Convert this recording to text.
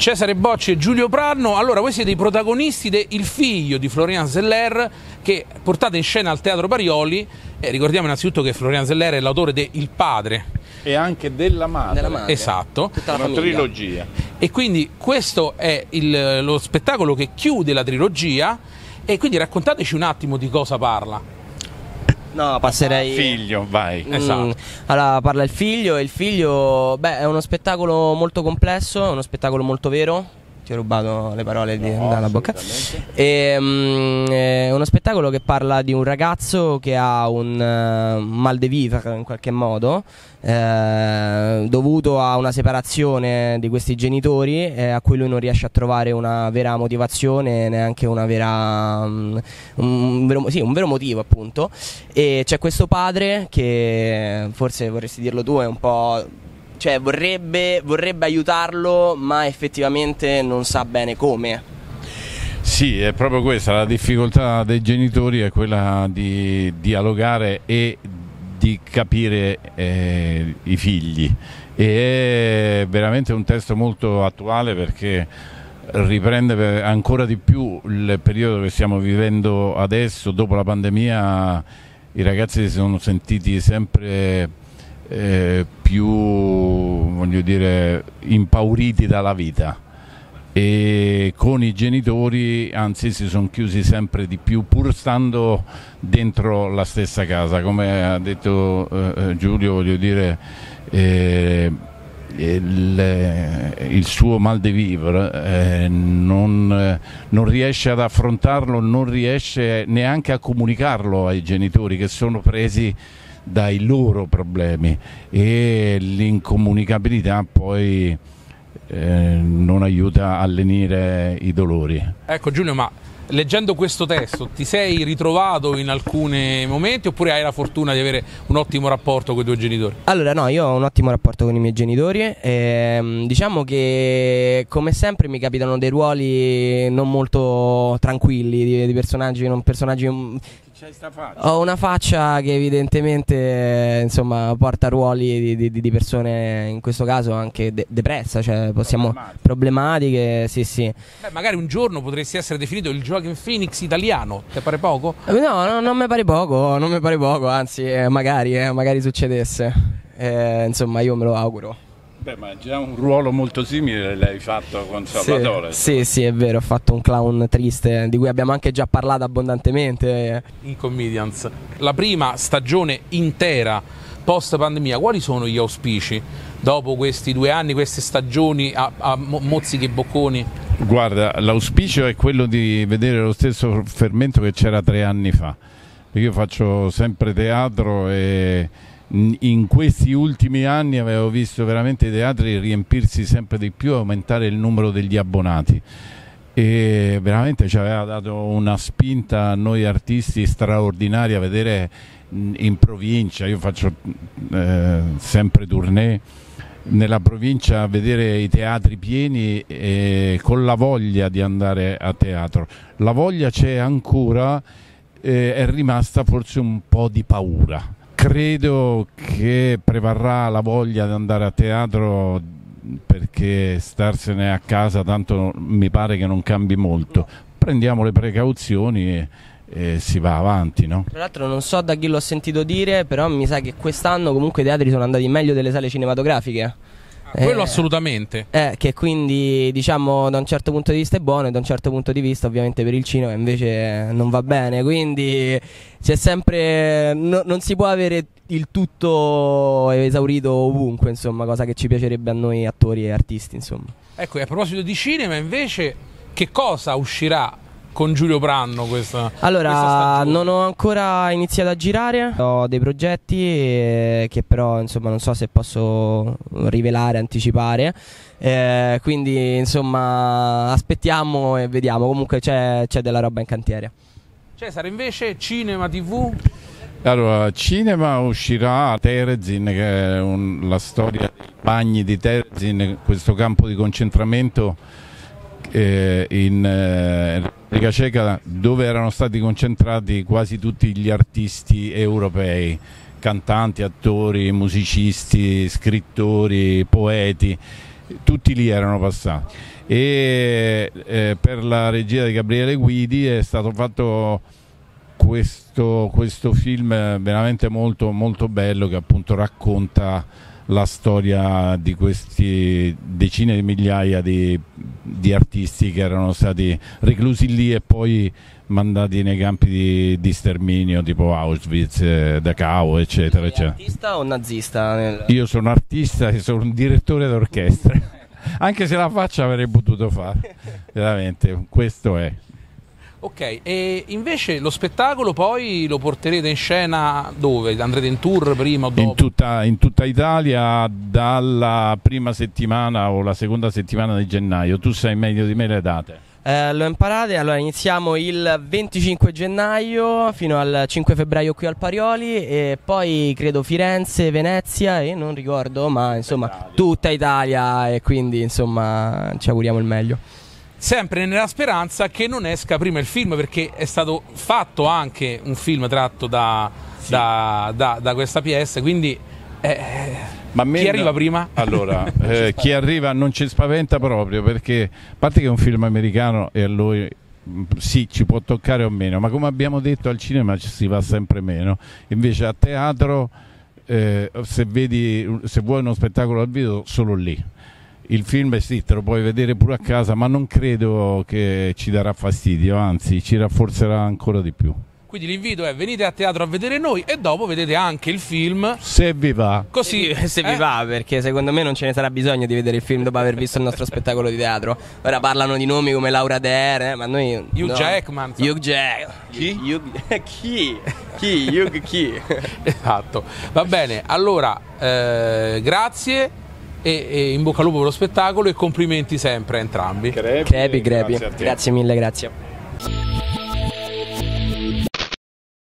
Cesare Bocci e Giulio Pranno. Allora, voi siete i protagonisti de Il figlio di Florian Zeller, che portate in scena al Teatro Parioli. Ricordiamo innanzitutto che Florian Zeller è l'autore de Il Padre e anche della madre, esatto, tutta la trilogia. E quindi questo è lo spettacolo che chiude la trilogia, e quindi raccontateci un attimo di cosa parla. No, passerei. Figlio, vai. Esatto. Allora parla Il figlio, e Il figlio, beh, è uno spettacolo molto complesso, è uno spettacolo molto vero. Ti ho rubato le parole dalla bocca. E, è uno spettacolo che parla di un ragazzo che ha un mal de vivre in qualche modo, dovuto a una separazione di questi genitori, a cui lui non riesce a trovare una vera motivazione, neanche una vera, un vero motivo, appunto. E c'è questo padre che, forse vorresti dirlo tu, è un po'... cioè vorrebbe aiutarlo, ma effettivamente non sa bene come. Sì, è proprio questa, la difficoltà dei genitori è quella di dialogare e di capire i figli. E è veramente un testo molto attuale, perché riprende ancora di più il periodo che stiamo vivendo adesso. Dopo la pandemia i ragazzi si sono sentiti sempre... più, voglio dire, impauriti dalla vita, e con i genitori anzi si sono chiusi sempre di più, pur stando dentro la stessa casa, come ha detto Giulio. Voglio dire, il suo mal de vivre non riesce ad affrontarlo, non riesce neanche a comunicarlo ai genitori, che sono presi dai loro problemi, e l'incomunicabilità poi non aiuta a lenire i dolori. Ecco Giulio, ma leggendo questo testo ti sei ritrovato in alcuni momenti, oppure hai la fortuna di avere un ottimo rapporto con i tuoi genitori? Allora no, io ho un ottimo rapporto con i miei genitori, e, diciamo che come sempre mi capitano dei ruoli non molto tranquilli, di personaggi, ho una faccia che evidentemente, insomma, porta ruoli di persone, in questo caso anche depressa, cioè possiamo problematiche, sì sì. Beh, magari un giorno potresti essere definito il Joaquin Phoenix italiano, ti pare poco? No, no, non mi pare poco, non mi pare poco, anzi magari succedesse, insomma io me lo auguro. Beh, ma già un ruolo molto simile l'hai fatto con Salvatore. Sì, sì, è vero, ho fatto un clown triste, di cui abbiamo anche già parlato abbondantemente in Comedians. La prima stagione intera post pandemia, quali sono gli auspici dopo questi 2 anni, queste stagioni a mozzichi e bocconi? Guarda, l'auspicio è quello di vedere lo stesso fermento che c'era 3 anni fa. Io faccio sempre teatro, e in questi ultimi anni avevo visto veramente i teatri riempirsi sempre di più, aumentare il numero degli abbonati, e veramente ci aveva dato una spinta a noi artisti straordinaria vedere in provincia. Io faccio sempre tournée nella provincia, a vedere i teatri pieni, e con la voglia di andare a teatro. La voglia c'è ancora, è rimasta forse un po' di paura. Credo che prevarrà la voglia di andare a teatro, perché starsene a casa tanto mi pare che non cambi molto. Prendiamo le precauzioni e si va avanti, no? Tra l'altro non so da chi l'ho sentito dire, però mi sa che quest'anno comunque i teatri sono andati meglio delle sale cinematografiche. Quello assolutamente. Che quindi, diciamo, da un certo punto di vista è buono, e da un certo punto di vista ovviamente per il cinema invece non va bene. Quindi c'è sempre, non si può avere il tutto esaurito ovunque, insomma, cosa che ci piacerebbe a noi attori e artisti, insomma. Ecco, e a proposito di cinema invece, che cosa uscirà con Giulio Pranno questa non ho ancora iniziato a girare, ho dei progetti che però, insomma, non so se posso rivelare, anticipare, quindi insomma aspettiamo e vediamo. Comunque c'è della roba in cantiere. Cesare invece, cinema, tv? Allora, cinema uscirà Terezin, che è la storia dei bagni di Terezin, questo campo di concentramento in Repubblica Ceca, dove erano stati concentrati quasi tutti gli artisti europei, cantanti, attori, musicisti, scrittori, poeti, tutti lì erano passati, e per la regia di Gabriele Guidi è stato fatto questo film veramente molto, molto bello, che appunto racconta la storia di queste decine di migliaia di artisti che erano stati reclusi lì e poi mandati nei campi di sterminio tipo Auschwitz, Dachau, eccetera, eccetera. Artista o nazista? Io sono artista e sono un direttore d'orchestra, anche se la faccia avrei potuto fare, veramente, questo è. Ok, e invece lo spettacolo poi lo porterete in scena dove? Andrete in tour prima o dopo? In tutta Italia dalla prima settimana o la seconda settimana di gennaio. Tu sai meglio di me le date. Lo imparate, allora iniziamo il 25 gennaio fino al 5 febbraio qui al Parioli e poi credo Firenze, Venezia e non ricordo, ma insomma tutta Italia, e quindi insomma ci auguriamo il meglio. Sempre nella speranza che non esca prima il film, perché è stato fatto anche un film tratto da questa PS, quindi chi arriva prima? Allora, chi arriva non ci spaventa proprio, perché a parte che è un film americano e a lui sì, ci può toccare o meno, ma come abbiamo detto al cinema ci si va sempre meno, invece a teatro se vuoi uno spettacolo al vivo solo lì. Il film sì, te lo puoi vedere pure a casa, ma non credo che ci darà fastidio, anzi ci rafforzerà ancora di più. Quindi l'invito è: venite a teatro a vedere noi e dopo vedete anche il film. Se vi va. Così, se vi va, perché secondo me non ce ne sarà bisogno di vedere il film dopo aver visto il nostro spettacolo di teatro. Ora parlano di nomi come Laura Dern, ma noi... Hugh Jackman. Hugh Jackman. Chi? Esatto. Va bene, allora, grazie. E in bocca al lupo per lo spettacolo e complimenti sempre a entrambi. Crepi, grazie mille, grazie.